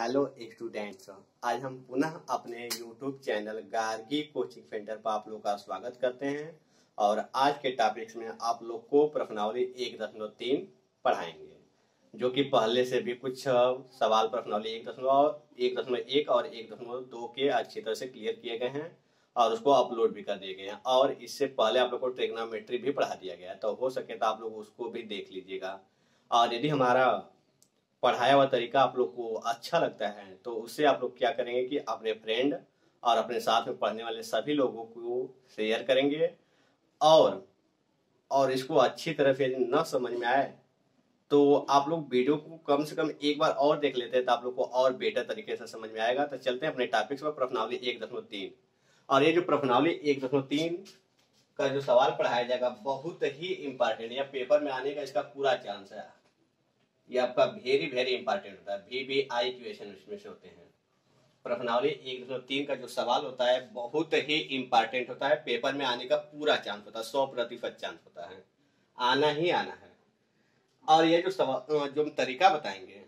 Hello students, आज हम पुनः अपने YouTube channel Gargi coaching centre पर आप लोग का स्वागत करते हैं। और आज के टॉपिक्स में आप लोग को प्रश्नावली 1.3 पढ़ाएंगे, जो कि पहले से भी कुछ सवाल प्रश्नावली 1.1 और 1.2 के अच्छी तरह से क्लियर किए गए हैं और उसको अपलोड भी कर दिए गए हैं। और इससे पहले आप लोग को ट्रिग्नोमेट्री भी पढ़ा दिया गया है, तो हो सके तो आप लोग उसको भी देख लीजिएगा। और यदि हमारा पढ़ाया हुआ तरीका आप लोग को अच्छा लगता है तो उससे आप लोग क्या करेंगे कि अपने फ्रेंड और अपने साथ में पढ़ने वाले सभी लोगों को शेयर करेंगे। और इसको अच्छी तरह से न समझ में आए तो आप लोग वीडियो को कम से कम एक बार और देख लेते हैं तो आप लोग को और बेहतर तरीके से समझ में आएगा। तो चलते हैं अपने टॉपिक्स पर, प्रश्नावली 1.3। और ये जो प्रश्नावली 1.3 का जो सवाल पढ़ाया जाएगा बहुत ही इम्पोर्टेंट, या पेपर में आने का इसका पूरा चांस है। ये आपका वेरी वेरी इंपॉर्टेंट होता है, VVI क्वेश्चन उसमें से होते हैं। प्रश्नावली 1.3 का जो सवाल होता है बहुत ही इंपॉर्टेंट होता है, पेपर में आने का पूरा चांस होता है, 100% चांस होता है, आना ही आना है। और ये जो सवाल जो हम तरीका बताएंगे,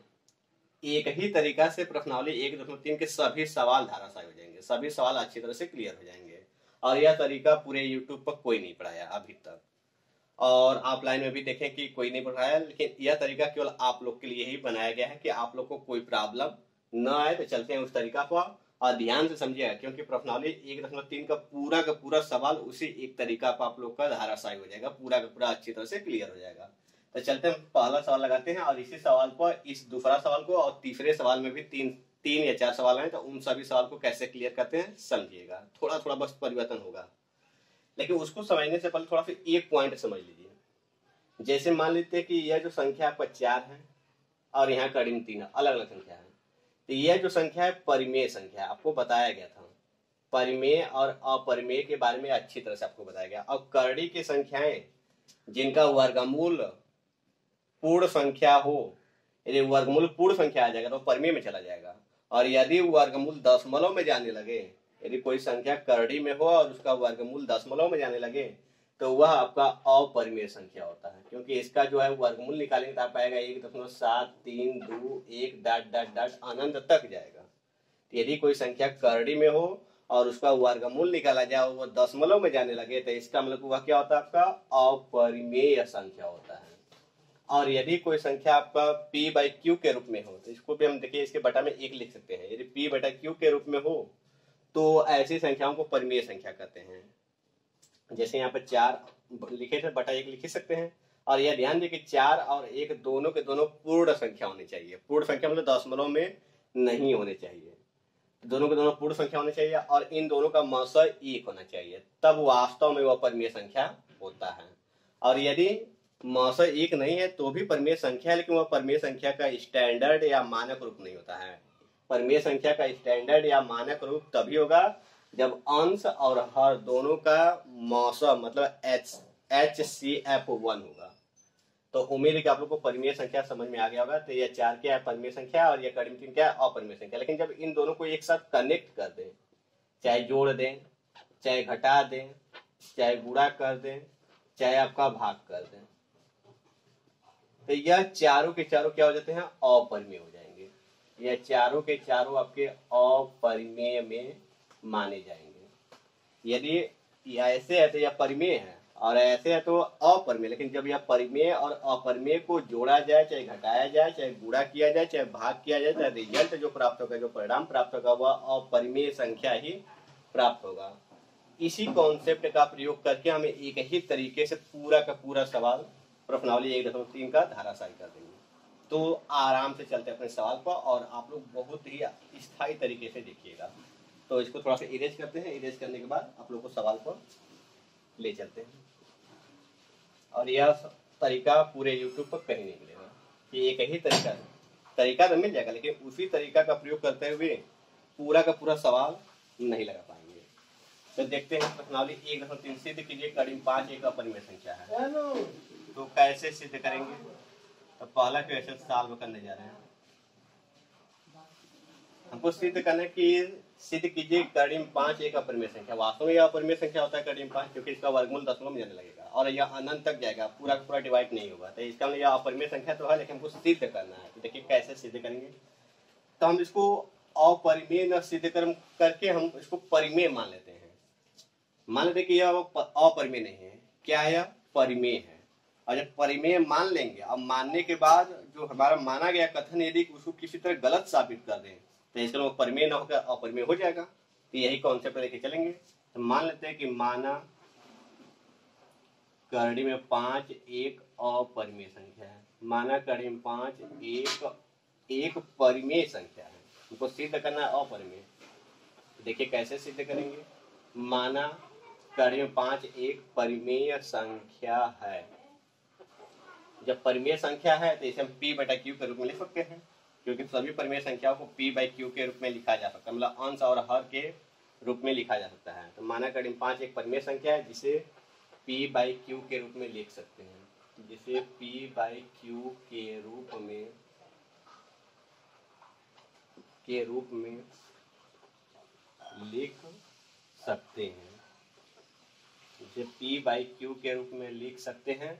एक ही तरीका से प्रश्नावली 1.3 के सभी सवाल धाराशायी हो जाएंगे, सभी सवाल अच्छी तरह से क्लियर हो जाएंगे। और यह तरीका पूरे यूट्यूब पर कोई नहीं पढ़ाया अभी तक, और ऑफलाइन में भी देखें कि कोई नहीं पढ़ाया, लेकिन यह तरीका केवल आप लोग के लिए ही बनाया गया है कि आप लोग को कोई प्रॉब्लम ना आए। तो चलते हैं उस तरीका पर, और ध्यान से समझिएगा क्योंकि प्रश्नावली 1.3 का पूरा सवाल उसी एक तरीका पर आप लोग का धाराशायी हो जाएगा, पूरा का पूरा अच्छी तरह से क्लियर हो जाएगा। तो चलते हैं, पहला सवाल लगाते हैं और इसी सवाल पर इस दूसरा सवाल को, और तीसरे सवाल में भी तीन या चार सवाल हैं, तो उन सभी सवाल को कैसे क्लियर करते हैं समझिएगा। थोड़ा थोड़ा बस परिवर्तन होगा, लेकिन उसको समझने से पहले थोड़ा सा एक पॉइंट समझ लीजिए। जैसे मान लेते हैं कि यह जो संख्या आपका 4 है और यहाँ करीम 3 है, अलग अलग संख्या है। तो यह जो संख्या है परिमेय संख्या, आपको बताया गया था परिमेय और अपरिमेय के बारे में अच्छी तरह से आपको बताया गया। अब करड़ी की संख्याएं जिनका वर्गमूल पूर्ण संख्या हो, यदि वर्गमूल पूर्ण संख्या आ जाएगा तो परिमेय में चला जाएगा। और यदि वर्गमूल दशमलव में जाने लगे, यदि कोई संख्या करड़ी में हो और उसका वर्गमूल दशमलव में जाने लगे तो वह आपका अपरिमेय संख्या होता है, क्योंकि इसका जो है वर्गमूल निकालेंगे तो आप पाएगा 1.732 ... अनंत तक जाएगा। यदि कोई संख्या करड़ी में हो और उसका वर्गमूल निकाला जाए और वह दशमलव में जाने लगे तो इसका मतलब वह क्या होता है, आपका अपरिमेय संख्या होता है। और यदि कोई संख्या आपका p/q के रूप में हो, तो इसको भी हम देखिए इसके बटा में 1 लिख सकते हैं। यदि p/q के रूप में हो तो ऐसी संख्याओं को परिमेय संख्या कहते हैं। जैसे यहाँ पर 4 लिखे थे, बटा 1 लिख सकते हैं। और यह ध्यान दें कि 4 और 1 दोनों के दोनों पूर्ण संख्या होनी चाहिए, पूर्ण संख्या मतलब दशमलव में नहीं होने चाहिए, दोनों के दोनों पूर्ण संख्या होनी चाहिए। और इन दोनों का मसर 1 होना चाहिए, तब वास्तव में वह परिमेय संख्या होता है। और यदि मसर 1 नहीं है तो भी परिमेय संख्या है, लेकिन वह परिमेय संख्या का स्टैंडर्ड या मानक रूप नहीं होता है। परिमेय संख्या का स्टैंडर्ड या मानक रूप तभी होगा जब अंश और हर दोनों का मौसम मतलब HCF1 होगा। तो उम्मीद है कि आप लोग को परिमेय संख्या समझ में आ गया होगा। तो यह 4 क्या है, परिमेय संख्या, और यह करीम 3 क्या है, अपरिमेय संख्या। लेकिन जब इन दोनों को एक साथ कनेक्ट कर दें, चाहे जोड़ दें, चाहे घटा दें, चाहे गुणा कर दें, चाहे आपका भाग कर दें, तो यह चारों के चारों क्या हो जाते हैं, अपरिमेय हो जाते हैं। यह चारों के चारों आपके अपरिमेय में माने जाएंगे। यदि यह ऐसे है तो यह परिमेय है, और ऐसे है तो अपरिमेय। लेकिन जब यह परिमेय और अपरिमेय को जोड़ा जाए, चाहे घटाया जाए, चाहे गुणा किया जाए, चाहे भाग किया जाए, चाहे रिजल्ट जो प्राप्त होगा, जो परिणाम प्राप्त होगा वह अपरिमेय संख्या ही प्राप्त होगा। इसी कॉन्सेप्ट का प्रयोग करके हमें एक ही तरीके से पूरा का पूरा सवाल प्रश्नावली 1.3 का धाराशायी कर देंगे। तो आराम से चलते हैं अपने सवाल पर, और आप लोग बहुत ही स्थायी तरीके से देखिएगा। तो इसको थोड़ा सा इरेज करते हैं, इरेज करने के बाद आप लोग को सवाल पर ले चलते हैं। और यह तरीका पूरे यूट्यूब पर कहीं नहीं मिलेगा कि एक ही तरीका तो मिल जाएगा, लेकिन उसी तरीका का प्रयोग करते हुए पूरा का पूरा सवाल नहीं लगा पाएंगे। तो देखते हैं प्रश्नावली 1.3 सिद्ध कीजिए करीम 5 एक अपरिमेय संख्या है, तो कैसे सिद्ध करेंगे। तो पहला क्वेश्चन साल में करने जा रहे हैं, हमको सिद्ध करना कि सिद्ध कीजिए करीम 5 एक अपरिमेय संख्या। वास्तव में यह अपरिमेय संख्या होता है करीम 5, क्योंकि इसका वर्गमूल दशमलव में जाने लगेगा और यह अनंत तक जाएगा, पूरा पूरा डिवाइड नहीं होगा। तो इसका मतलब यह अपरिमेय संख्या तो है, लेकिन हमको सिद्ध करना है। तो देखिए कैसे सिद्ध करेंगे। तो हम इसको अपरिमेय न सिद्धकर्म करके हम इसको परिमेय मान लेते हैं। मान लेते हैं कि यह अपरिमेय नहीं है, क्या है, परिमेय है। और जब परिमेय मान लेंगे, अब मानने के बाद जो हमारा माना गया कथन यदि उसको किसी तरह गलत साबित कर दें तो इसका परिमेय न होकर अपरिमेय हो जाएगा। तो यही कॉन्सेप्ट लेके चलेंगे। तो मान लेते हैं कि माना करड़ी में 5 एक अपरिमेय संख्या है। माना करड़ी में 5 एक परिमेय संख्या है, उनको सिद्ध करना है अपरिमेय। देखिए कैसे सिद्ध करेंगे। माना करड़ी में 5 एक परिमेय संख्या है। जब परिमेय संख्या है तो इसे हम p बटा q के रूप में लिख सकते हैं, क्योंकि सभी परिमेय संख्याओं को p बाई q के रूप में लिखा जा सकता है, मतलब अंश और हर के रूप में लिखा जा सकता है। तो माना करड़ी में 5 एक परिमेय संख्या है जिसे p बाई q के रूप में लिख सकते हैं, जिसे p बाई q के रूप में लिख सकते हैं, जिसे p बाई q के रूप में लिख सकते हैं,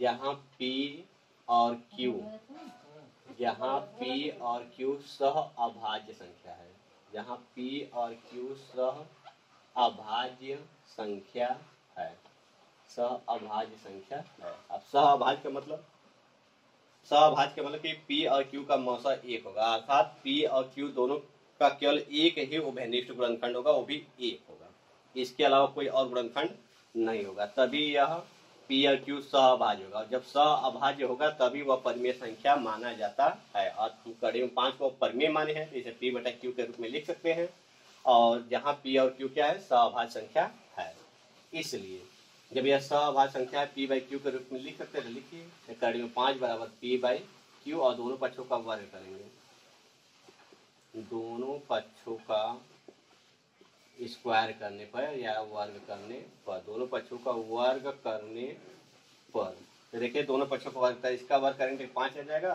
जहां p और q सह अभाज्य संख्या है, जहां p और q सह अभाज्य संख्या है। सह अभाज्य संख्या है। अब सह अभाज्य का मतलब कि p और q का मौसा 1 होगा, अर्थात p और q दोनों का केवल एक ही उभयनिष्ठ गुणनखंड होगा, वो भी 1 होगा। इसके अलावा कोई और गुणनखंड नहीं होगा, तभी यह p और q सह अभाज्य होगा। जब सह अभाज्य होगा तभी वह परिमेय संख्या माना जाता है। और कड़ी में 5 को परिमेय माने हैं तो इसे p बटा q के रूप में लिख सकते हैं, और जहां p और q क्या है, सहभाज्य संख्या है। इसलिए जब यह सहभाज्य संख्या है, p बाई q के रूप में लिख सकते हैं। लिखिए कड़ी में 5 बराबर p बाई q, और दोनों पक्षों का वर्ग करेंगे, दोनों पक्षों का स्क्वायर करने पर या वर्ग करने पर, दोनों पक्षों का वर्ग करने पर। देखिए दोनों पक्षों का वर्ग, इसका वर्ग करेंगे 5 हो जाएगा,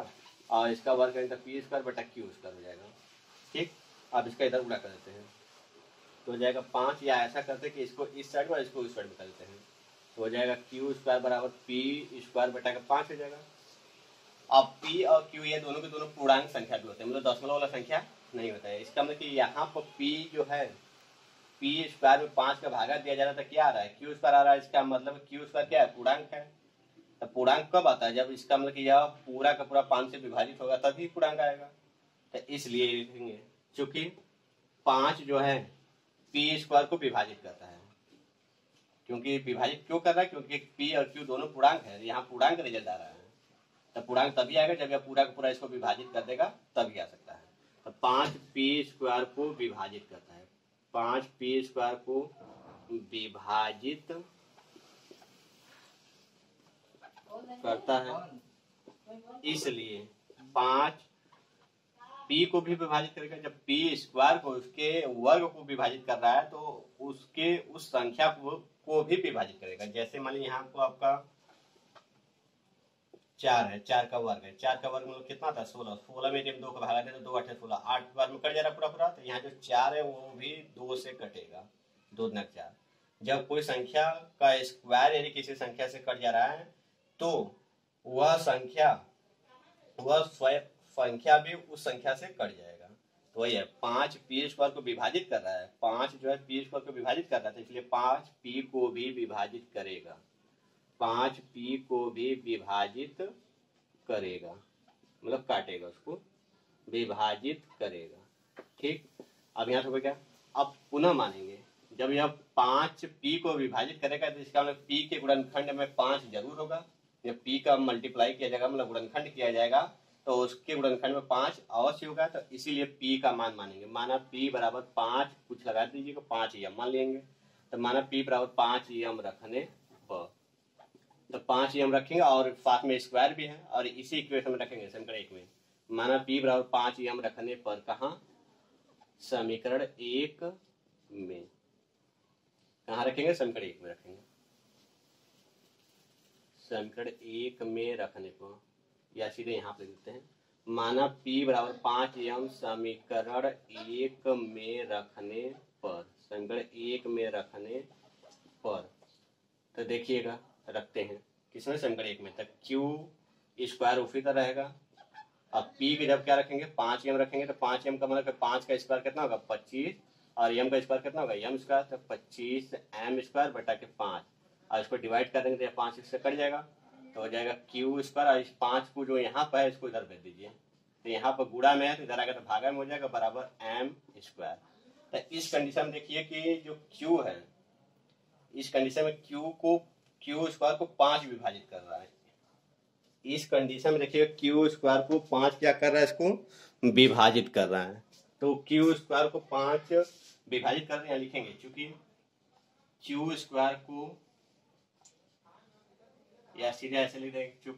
और इसका वर्ग करेंगे तो p स्क्वायर बटा q स्क्वायर हो जाएगा। ठीक, अब इसका इधर उड़ा कर देते हैं तो हो जाएगा 5, या ऐसा करते हैं कि इसको इस साइड में और इसको इस साइड में कर देते हैं तो हो जाएगा q स्क्वायर बराबर p स्क्वायर बटा का 5 हो जाएगा। अब p और q ये दोनों के दोनों पूर्णांक संख्या भी होते हैं, मतलब दशमलव वाला संख्या नहीं होता है। इसका मतलब कि यहाँ पर p जो है, p स्क्वायर में 5 का भागा दिया जा रहा था, क्या आ रहा है, q स्क्वायर आ रहा है। इसका मतलब q स्क्वायर क्या है, पूर्णांक है। तो पूर्णांक कब आता है, जब इसका मतलब कि यह पूरा का पूरा 5 से विभाजित होगा तभी पूर्णांक आएगा। तो इसलिए लिखेंगे, चूंकि 5 जो है p स्क्वायर को विभाजित करता है, क्योंकि विभाजित क्यों कर रहा है, क्योंकि p और q दोनों पूर्णांक है, यहाँ पूर्णांक रिजल्ट आ रहा है। तो पूर्णांक तभी आएगा जब यह पूरा का पूरा इसको विभाजित कर देगा, तभी आ सकता है। तो 5 p स्क्वायर को विभाजित करता है, 5 p स्क्वायर को विभाजित करता है। इसलिए 5 p को भी विभाजित करेगा। जब p स्क्वायर को उसके वर्ग को विभाजित कर रहा है तो उसके उस संख्या को भी विभाजित करेगा। जैसे मान लीजिए यहाँ को आपका 4 है, 4 का वर्ग है, 4 का वर्ग मतलब कितना था, 16। 16 में जब 2 का भागा देते तो 2 8 16, 8 बार में कट जा रहा पूरा पूरा। तो यहाँ जो 4 है वो भी 2 से कटेगा, 2 न 4। जब कोई संख्या का स्क्वायर यदि किसी संख्या से कट जा रहा है तो वह संख्या, वह स्वयं संख्या भी उस संख्या से कट जाएगा। तो वही है, 5 p स्क्वायर को विभाजित कर रहा है, 5 जो है p स्क्वायर को विभाजित कर रहा है, इसलिए 5 p को भी विभाजित करेगा, 5 p को भी विभाजित करेगा, मतलब काटेगा, उसको विभाजित करेगा। ठीक, अब यहाँ से क्या, अब पुनः मानेंगे, जब यह 5 p को विभाजित करेगा तो इसका मतलब p के गुणनखंड में 5 जरूर होगा। जब p का मल्टीप्लाई किया जाएगा, मतलब गुणनखंड किया जाएगा, तो उसके गुणनखंड में 5 अवश्य होगा। तो इसीलिए p का मान मानेंगे। माना p बराबर 5, कुछ लगा दीजिएगा, 5 यम मान लेंगे। तो माना p बराबर 5 यम रखने पर, तो 5 यम रखेंगे और साथ में स्क्वायर भी है, और इसी इक्वेशन में रखेंगे समीकरण 1 में। माना p बराबर 5 यम रखने पर, कहा, समीकरण 1 में। कहाँ रखेंगे, समीकरण 1 में रखेंगे। समीकरण 1 में रखने पर, या सीधे यहाँ पे लिखते हैं, माना p बराबर 5 यम समीकरण 1 में रखने पर, समीकरण 1 में रखने पर। तो देखिएगा, रखते हैं किसमें, समीकरण 1 में। तब q स्क्वायर उसी तरह रहेगा, अब पी की जब क्या रखेंगे 5m रखेंगे, तो 5m का मतलब 5 का स्क्वायर कितना होगा 25 और m का स्क्वायर कितना होगा m स्क्वायर, तो 25m² बटा के 5 और इसको डिवाइड कर देंगे तो 5 इससे कट जाएगा तो हो जाएगा q स्क्वायर और इस 5 को जो यहाँ पर है इसको इधर भेज दीजिए, तो यहाँ पर गुड़ा में है तो इधर आएगा तो भागा में हो जाएगा बराबर m²। तो इस कंडीशन में देखिए कि जो q है इस कंडीशन में q स्क्वायर को 5 विभाजित कर रहा है, इस कंडीशन में देखिए q स्क्वायर को 5 क्या कर रहा है इसको विभाजित कर रहा है, तो q स्क्वायर को 5 विभाजित कर रहे हैं लिखेंगे, चूंकि q स्क्वायर को या सीधे ऐसे लिख देंगे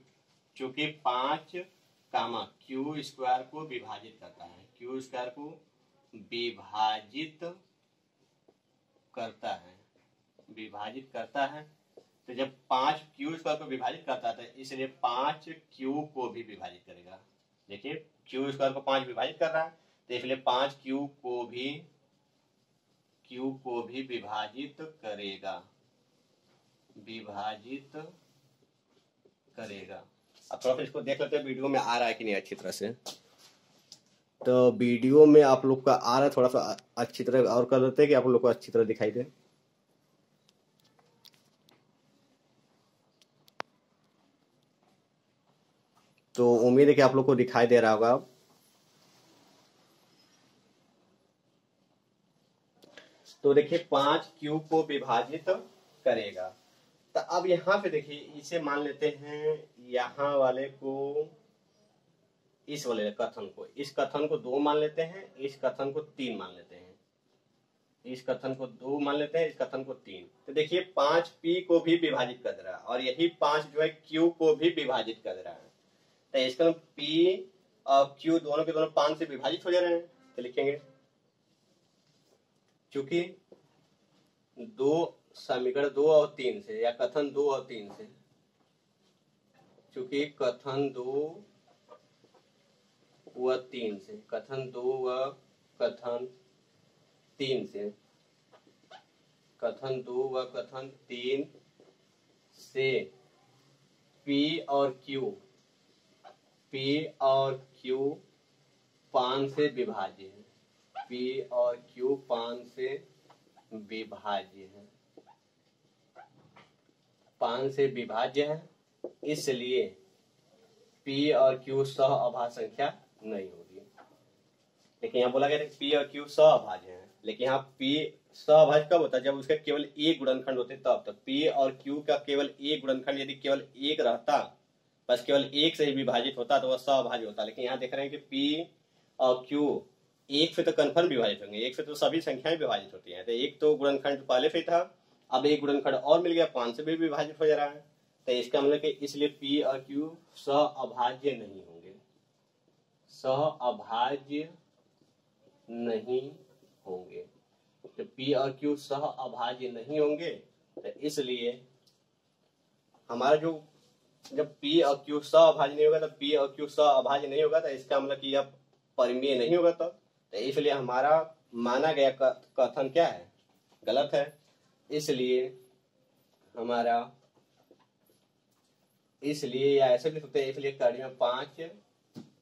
चूंकि 5 q स्क्वायर को विभाजित करता है, q स्क्वायर को विभाजित करता है तो जब 5 q स्क्वायर को विभाजित करता है तो इसलिए 5 q को भी विभाजित करेगा। देखिए q स्क्वायर को 5 विभाजित कर रहा है तो इसलिए 5 q को भी विभाजित करेगा अब थोड़ा फिर इसको देख लेते हैं वीडियो में आ रहा है कि नहीं अच्छी तरह से। तो वीडियो में आप लोग का आ रहा है, थोड़ा सा अच्छी तरह और कर लेते हैं कि आप लोग को अच्छी तरह दिखाई दे। तो उम्मीद है कि आप लोग को दिखाई दे रहा होगा। तो देखिए 5 q को विभाजित करेगा, तो अब यहाँ पे देखिए इसे मान लेते हैं यहाँ वाले को, इस वाले कथन को, इस कथन को 2 मान लेते हैं, इस कथन को 3 मान लेते हैं, इस कथन को 2 मान लेते हैं, इस कथन को 3। तो देखिए 5 p को भी विभाजित कर रहा है और यही 5 जो है q को भी विभाजित कर रहा है, तो इसका p और q दोनों के दोनों 5 से विभाजित हो जा रहे हैं। तो लिखेंगे क्योंकि 2 समीकरण 2 और 3 से या कथन 2 और 3 से, चूंकि कथन 2 व कथन 3 से p और q 5 से विभाज्य है, इसलिए p और q सहअभाज्य संख्या नहीं होगी। लेकिन यहाँ बोला गया था p और q सहअभाज्य हैं, लेकिन यहाँ p सहअभाज्य कब होता है जब उसका केवल एक गुणनखंड होते तब। तो p और q का केवल एक गुणनखंड, यदि केवल एक रहता, बस केवल एक से ही विभाजित होता तो वह सहअभाज्य होता। लेकिन यहाँ देख रहे हैं कि p और q एक से तो कन्फर्म विभाजित होंगे, एक से तो सभी संख्याएं विभाजित होती हैं, तो एक तो गुणनखंड पहले से था, अब एक गुणनखंड और मिल गया 5 से भी विभाजित हो जा रहा है, तो इसका मतलब कि इसलिए p और q सहअभाज्य नहीं होंगे, तो p और q सहअभाज्य नहीं होंगे, तो इसलिए हमारा जो जब p और q सहअभाज्य नहीं होगा तो तो इसका मतलब कि यह परिमेय नहीं होगा तब, तो इसलिए हमारा माना गया कथन क्या है गलत है। इसलिए या ऐसे भी लिख सकते हैं, इसलिए कड़ी में 5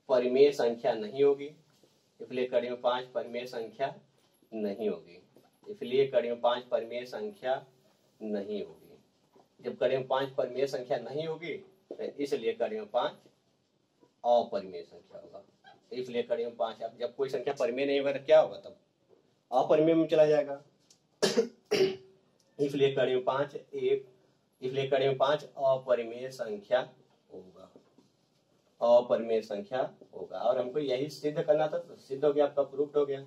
परिमेय संख्या नहीं होगी, जब कड़ी में 5 परिमेय संख्या नहीं होगी तो इसलिए कड़ी में 5 अपरिमेय संख्या होगा। इसलिए कड़ी में 5, अब जब कोई संख्या परिमेय नहीं होगा तो क्या होगा तब, अपरिमेय में चला जाएगा। इसलिए कड़ी में 5 अपरिमेय संख्या होगा, और हमको यही सिद्ध करना था, तो सिद्ध हो गया, आपका प्रूफ हो गया।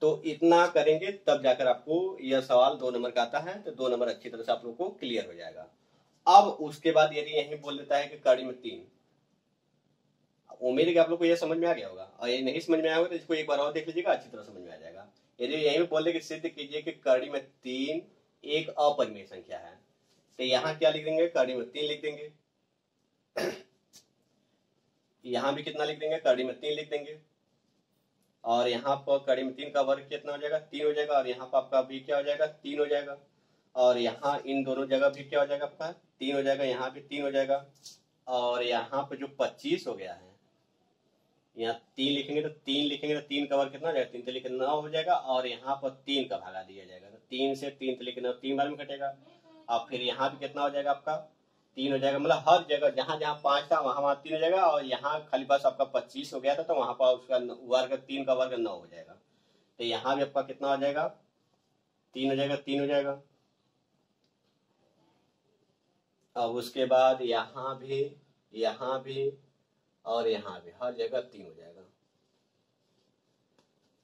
तो इतना करेंगे तब जाकर आपको यह सवाल 2 नंबर का आता है, तो 2 नंबर अच्छी तरह से आप लोग को क्लियर हो जाएगा। अब उसके बाद यदि यही बोल देता है कि कड़ी में 3, उम्मीद है कि आप लोग को यह समझ में आ गया होगा, और यदि नहीं समझ में आया होगा तो इसको एक बार और देख लीजिएगा, अच्छी तरह समझ में आ जाएगा। यदि यही में बोल दे कि सिद्ध कीजिए कि कड़ी में 3 एक अपरिमेय संख्या है, तो यहाँ क्या लिख देंगे, कड़ी में 3 लिख देंगे, यहाँ भी कितना लिख देंगे, कड़ी में 3 लिख देंगे, और यहाँ पर कड़ी में 3 का वर्ग कितना हो जाएगा, 3 हो जाएगा, और यहाँ पर आपका भी क्या हो जाएगा, 3 हो जाएगा, और यहाँ इन दोनों जगह भी क्या हो जाएगा, आपका 3 हो जाएगा, यहाँ भी 3 हो जाएगा, और यहाँ पे जो 25 हो गया है, यहाँ 3 लिखेंगे तो 3 लिखेंगे तो 3 का वर्ग कितना हो जाएगा, 3 × 3 9 हो जाएगा। और यहाँ पर 3 का भागा दिया जाएगा तो 3 से 3 × 3 9 3 बार में कटेगा। और फिर यहाँ भी कितना हो जाएगा आपका 3 हो जाएगा। मतलब हर जगह जहाँ जहाँ 5 था वहाँ 3 हो जाएगा। और यहाँ खाली पास आपका 25 हो गया था तो वहाँ पर उसका वर्ग 3 का वर्ग 9 हो जाएगा। तो यहाँ भी आपका कितना हो जाएगा 3 हो जाएगा, 3 हो जाएगा। और उसके बाद यहाँ भी, यहाँ भी और यहाँ भी हर जगह 3 हो जाएगा।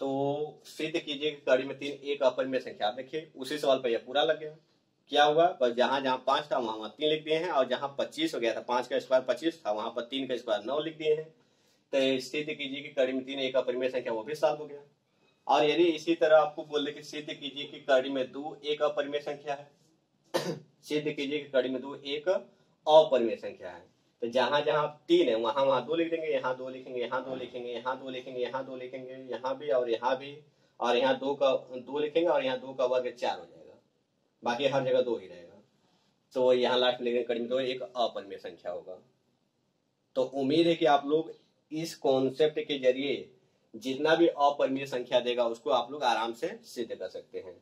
तो सिद्ध कीजिए कि कड़ी में 3 एक अपरिमेय संख्या। देखिए उसी सवाल पर यह पूरा लग गया। क्या हुआ, बस जहां जहां 5 था वहां 3 लिख दिए हैं। और जहां 25 हो गया था, 5 का स्क्वायर 25 था, वहां पर 3 का स्क्वायर 9 लिख दिए हैं। तो सिद्ध कीजिए कि कड़ी में 3 एक अपरिमेय संख्या, वो भी सॉल्व हो गया। और यदि इसी तरह आपको बोले कि सिद्ध कीजिए कि कड़ी में 2 एक अपरिमेय संख्या है, सिद्ध कीजिए कि कड़ी में 2 एक अपरिमेय संख्या है, तो जहां जहां 3 है वहां 2 लिख देंगे, यहाँ 2 लिखेंगे, यहाँ 2 लिखेंगे, यहाँ 2 लिखेंगे, यहाँ 2 लिखेंगे, यहाँ भी और यहाँ भी। और यहाँ 2 लिखेंगे और यहाँ 2 का वर्ग 4 हो जाएगा। बाकी हर जगह 2 ही रहेगा। तो यहाँ लास्ट लिखेंगे कड़ी में 2 एक अपरिमेय संख्या होगा। तो उम्मीद है कि आप लोग इस कॉन्सेप्ट के जरिए जितना भी अपरिमेय संख्या देगा उसको आप लोग आराम से सिद्ध कर सकते हैं।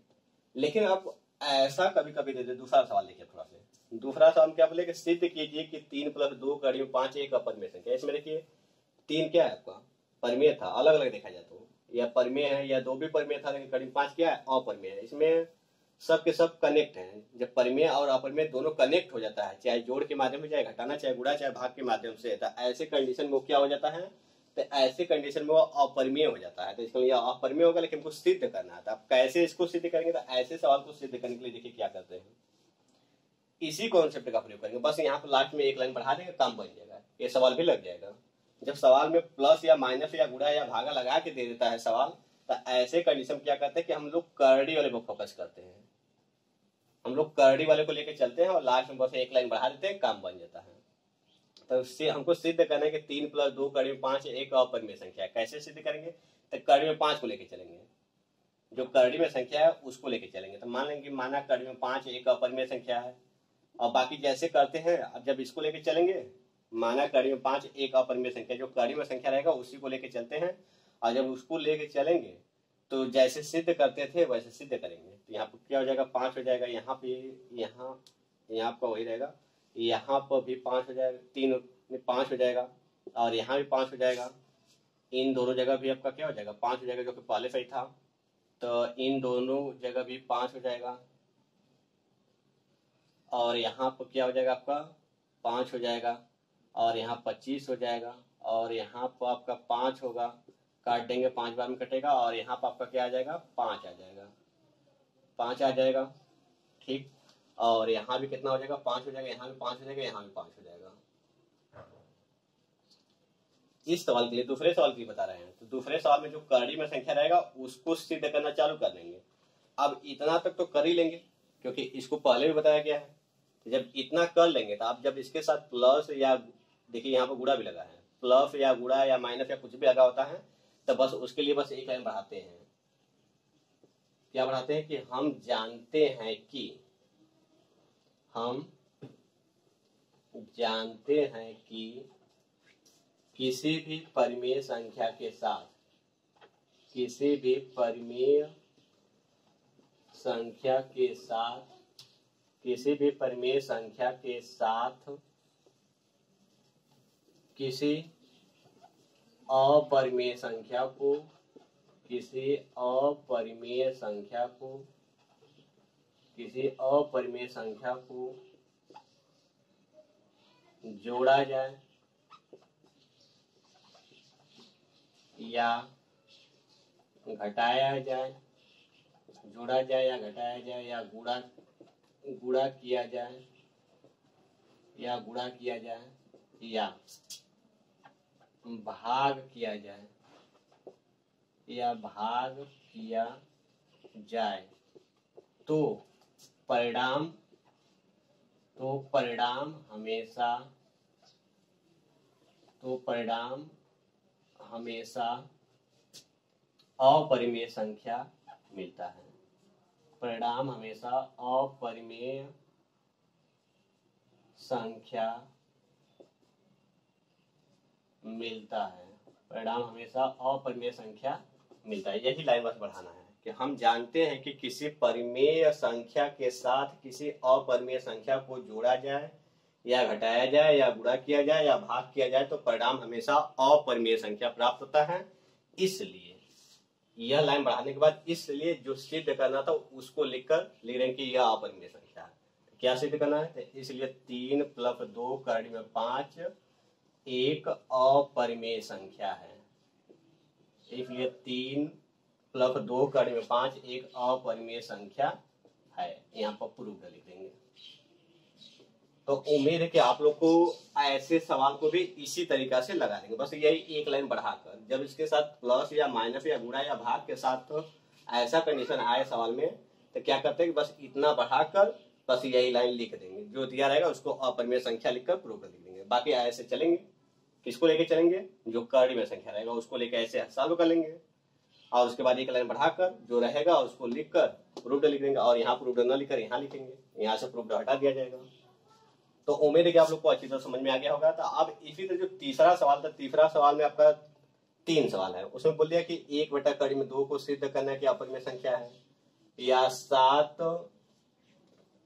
लेकिन आप ऐसा कभी कभी दे दे। दूसरा सवाल देखिए, थोड़ा सा दूसरा सवाल क्या बोले कि सिद्ध कीजिए कि 3 + 2 × 5 एक अपरिमेय संख्या। इसमें देखिए 3 क्या है आपका परिमेय था, अलग अलग देखा जाए तो या परिमेय है या 2 भी परिमेय था, लेकिन करीब 5 क्या है अपरिमेय है। इसमें सब के सब कनेक्ट है। जब परिमेय और अपरिमेय दोनों कनेक्ट हो जाता है, चाहे जोड़ के माध्यम से, चाहे घटाना, चाहे गुणा, चाहे भाग के माध्यम से, तो ऐसे कंडीशन में क्या हो जाता है, तो ऐसे कंडीशन में वो अपरिमेय हो जाता है। तो इसके लिए अपरिमेय होगा, लेकिन हमको सिद्ध करना है। तो आप कैसे इसको सिद्ध करेंगे, तो ऐसे सवाल को सिद्ध करने के लिए देखिए क्या करते हैं, इसी कॉन्सेप्ट का प्रयोग करेंगे। बस यहाँ पर लास्ट में एक लाइन बढ़ा देंगे, काम बन जाएगा, ये सवाल भी लग जाएगा। जब सवाल में प्लस या माइनस या गुणा या भागा लगा के दे देता है सवाल, तो ऐसे कंडीशन क्या करते हैं कि हम लोग करड़ी वाले को फोकस करते हैं, हम लोग करड़ी वाले को लेकर चलते हैं और लास्ट में बस एक लाइन बढ़ा देते हैं, काम बन जाता है। तो हमको सिद्ध करना है कि 3 + 2 × 5 एक अपरिमेय संख्या है। कैसे सिद्ध करेंगे, तो कड़ी में 5 को लेके चलेंगे, जो कड़ी में संख्या है उसको लेके चलेंगे। तो मान लेंगे, माना कड़ी में 5 एक अपरिमेय संख्या है। और बाकी जैसे करते हैं, अब जब इसको लेके चलेंगे, माना कड़ी में 5 एक अपरिमेय संख्या, जो कड़ी में संख्या रहेगा उसी को लेके चलते हैं। और जब उसको लेके चलेंगे तो जैसे सिद्ध करते थे वैसे सिद्ध करेंगे। तो यहाँ पर क्या हो जाएगा 5 हो जाएगा, यहाँ पे यहाँ आपका वही रहेगा, यहाँ पर भी 5 हो जाएगा, 3 में 5 हो जाएगा और यहाँ भी 5 हो जाएगा। इन दोनों जगह भी आपका क्या हो जाएगा 5 हो जाएगा, जो कि पहले सही था। तो इन दोनों जगह भी 5 हो जाएगा और यहाँ पर क्या हो जाएगा आपका 5 हो जाएगा और यहाँ 25 हो जाएगा और यहाँ पर आपका 5 होगा, काट देंगे 5 बार में कटेगा। और यहाँ पर आपका क्या आ जाएगा 5 आ जाएगा, 5 आ जाएगा, ठीक। और यहाँ भी कितना हो जाएगा 5 हो जाएगा, यहाँ भी 5 हो जाएगा, यहाँ भी 5 हो जाएगा। इस सवाल के लिए दूसरे सवाल के लिए बता रहे हैं। तो दूसरे सवाल में जो करड़ी में संख्या रहेगा उसको सिद्ध करना चालू कर देंगे। अब इतना तक तो कर ही लेंगे क्योंकि इसको पहले भी बताया गया है। जब इतना कर लेंगे तो आप जब इसके साथ प्लस या, देखिए यहाँ पर गुणा भी लगा है, प्लस या गुणा या माइनस या कुछ भी लगा होता है, तो बस उसके लिए बस एक लाइन बढ़ाते हैं। क्या बढ़ाते हैं कि हम जानते हैं कि, हम जानते हैं कि किसी भी परिमेय संख्या के साथ, किसी भी परिमेय संख्या के साथ, किसी भी परिमेय संख्या के साथ किसी अपरिमेय संख्या को, किसी अपरिमेय संख्या को, किसी अपरिमेय संख्या को जोड़ा जाए या घटाया जाए, जोड़ा जाए या घटाया जाए या गुणा किया जाए या गुणा किया जाए या भाग किया जाए या भाग किया जाए तो परिणाम हमेशा अपरिमेय संख्या मिलता है। परिणाम हमेशा अपरिमेय संख्या मिलता है, परिणाम हमेशा अपरिमेय संख्या मिलता है। यही लाइन बस बढ़ाना है कि हम जानते हैं कि किसी परिमेय संख्या के साथ किसी अपरिमेय संख्या को जोड़ा जाए या घटाया जाए या गुणा किया जाए या भाग किया जाए तो परिणाम हमेशा अपरिमेय संख्या प्राप्त होता है। इसलिए यह लाइन बढ़ाने के बाद इसलिए जो सिद्ध करना था उसको लिखकर लिख रहे हैं कि यह अपरिमेय संख्या है। क्या सिद्ध करना है? इसलिए 3 + 2 × 5 एक अपरिमेय संख्या है। इसलिए 3 + 2 × 5 एक अपरिमेय संख्या है। यहाँ पर प्रूव का लिख देंगे। तो उम्मीद है कि आप लोग को ऐसे सवाल को भी इसी तरीका से लगा देंगे। बस यही एक लाइन बढ़ाकर जब इसके साथ प्लस या माइनस या गुणा या भाग के साथ तो ऐसा कंडीशन आए सवाल में तो क्या करते हैं कि बस इतना बढ़ाकर बस यही लाइन लिख देंगे। जो दिया रहेगा उसको अपरिमेय संख्या लिखकर प्रूव कर लिख देंगे। बाकी ऐसे चलेंगे, किसको लेके चलेंगे? जो परिमेय संख्या रहेगा उसको लेकर ऐसे सॉल्व कर लेंगे और उसके बाद एक लाइन बढ़ाकर जो रहेगा उसको लिखकर प्रूफ लिख देंगे। और यहाँ प्रूफ न लिखकर यहाँ लिखेंगे, यहाँ से प्रूफ हटा दिया जाएगा। तो उम्मीद है कि आप लोग को अच्छी तरह समझ में आ गया होगा। तो अब इसी तरह जो तीसरा सवाल था, तीसरा सवाल में आपका 3 सवाल है, उसमें बोल दिया कि 1 × 2 को सिद्ध करना है कि अपरिमेय संख्या है, या 7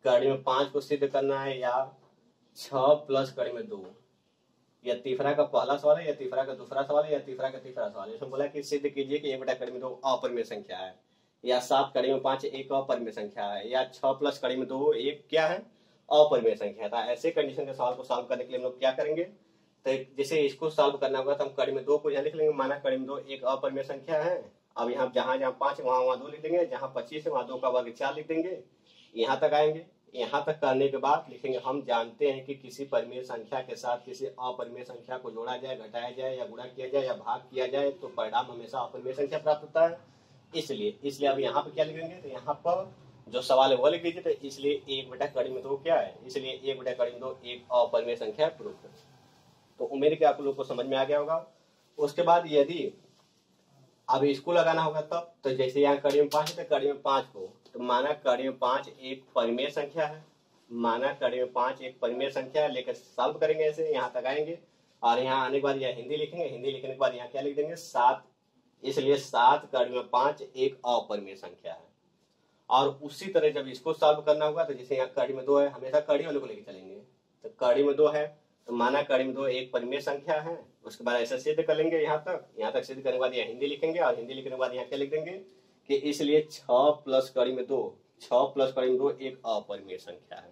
× 5 को सिद्ध करना है, या 6 + 2। या तीसरा का पहला सवाल है, या तीसरा का दूसरा सवाल है, या तीसरा का तीसरा सवाल है। इसमें बोला कि सिद्ध कीजिए कि 1 × 2 अपरिमेय संख्या है, या 7 × 5 एक अपरिमेय संख्या है, या 6 + 2 एक क्या है? अपरिमेय संख्या था। ऐसे कंडीशन के सवाल को सॉल्व करने के लिए हम लोग क्या करेंगे? तो जैसे इसको सॉल्व करना होगा तो हम 2 को यहाँ लिख लेंगे। माना 2 एक अपरिमेय संख्या है। अब यहाँ जहाँ जहाँ 5 वहाँ 2 लिख देंगे, जहाँ 25 है वहाँ 2 का वर्ग 4 लिख देंगे। यहाँ तक आएंगे, यहाँ तक करने के बाद लिखेंगे हम जानते हैं कि किसी परिमेय संख्या के साथ किसी अपरिमेय संख्या को जोड़ा जाए, घटाया जाए या गुणा किया जाए या भाग किया जाए तो परिणाम हमेशा अपरिमेय संख्या प्राप्त होता है। इसलिए अब यहाँ पर क्या लिखेंगे? तो यहाँ पर जो सवाल है वो लिख लीजिए। तो इसलिए 1 × 2 क्या है? इसलिए 1 × 2 एक अपरिमेय संख्या है, प्रूफ। तो उम्मीद है आप लोग को समझ में आ गया होगा। उसके बाद यदि अब इसको लगाना होगा तब तो जैसे यहाँ 5 है तो 5 को तो माना 5 एक परिमेय संख्या है, माना 5 एक परिमेय संख्या है लेकर सॉल्व करेंगे। ऐसे यहाँ तक आएंगे और यहाँ आने के बाद यहाँ हिंदी लिखेंगे। हिंदी लिखने के बाद यहाँ क्या लिख देंगे? 7। इसलिए 7 × 5 एक अपरिमेय संख्या है। और उसी तरह जब इसको सॉल्व करना होगा तो जैसे यहाँ 2 है, हमेशा 2 वाले को लेकर चलेंगे। तो 2 है तो माना 2 एक परिमेय संख्या है। उसके बाद ऐसा सिद्ध कर लेंगे। यहाँ तक सिद्ध करने के बाद यहाँ हिंदी लिखेंगे और हिंदी लिखने के बाद यहाँ क्या लिख देंगे कि इसलिए 6 + 2 एक अपरिमेय संख्या है।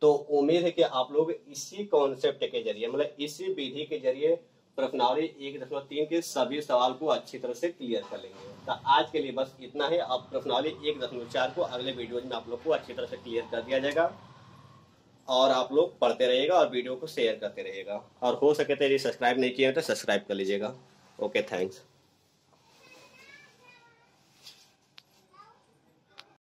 तो उम्मीद है कि आप लोग इसी कॉन्सेप्ट के जरिए, मतलब इसी विधि के जरिए प्रश्नावली 1.3 के सभी सवाल को अच्छी तरह से क्लियर कर लेंगे। तो आज के लिए बस इतना है। अब प्रश्नावली 1.4 को अगले वीडियो में आप लोग को अच्छी तरह से क्लियर कर दिया जाएगा और आप लोग पढ़ते रहिएगा और वीडियो को शेयर करते रहिएगा और हो सके तो यदि सब्सक्राइब नहीं किया है तो सब्सक्राइब कर लीजिएगा। Okay, thanks.